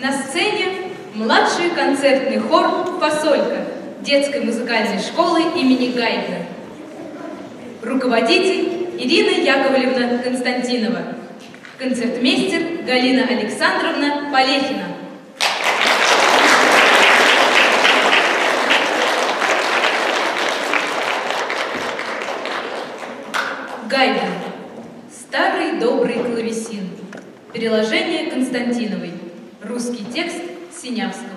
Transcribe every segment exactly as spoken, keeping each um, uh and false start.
На сцене младший концертный хор «Фасолька» детской музыкальной школы имени Гайдна. Руководитель Ирина Яковлевна Константинова. Концертмейстер Галина Александровна Палехина. Гайдн. Старый добрый клавесин. Переложение Константиновой. Русский текст Синявского.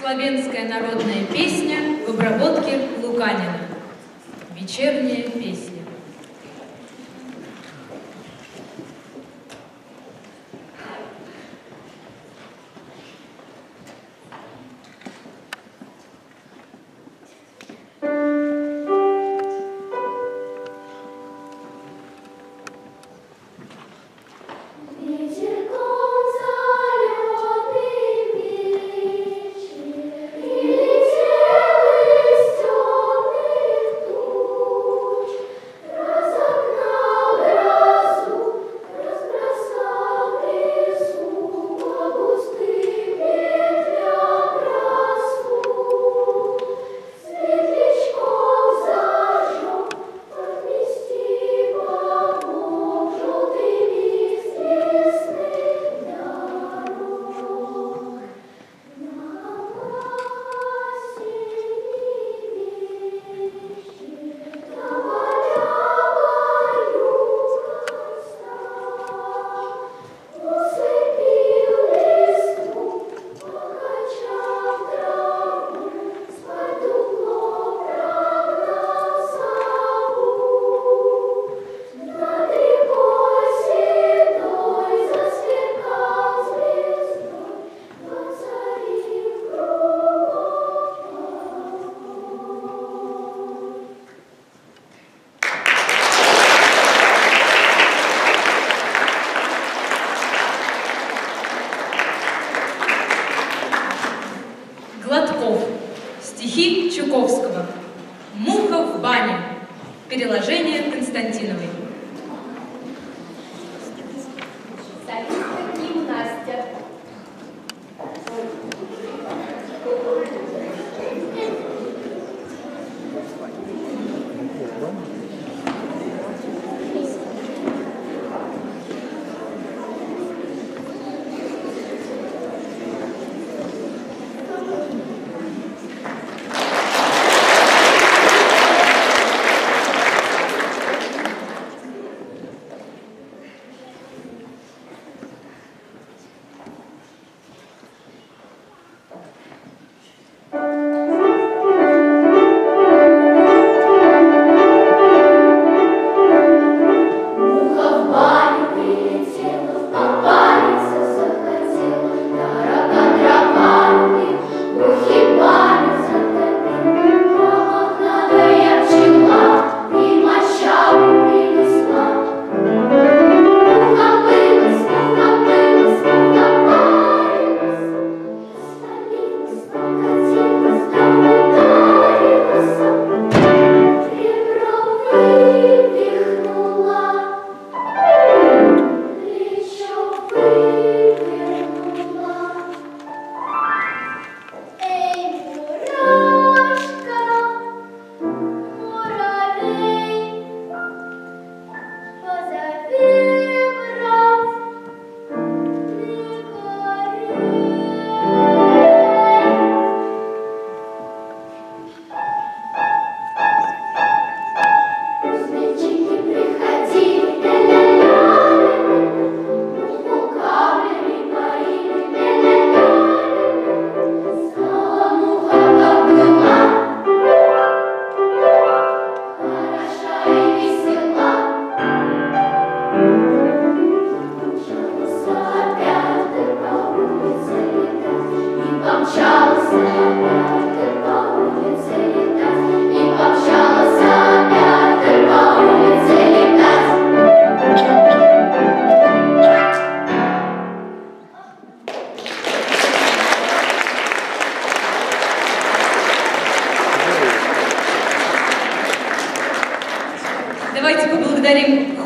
Славянская народная песня в обработке Луканина. Вечерняя песня.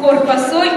Хор «Фасолька»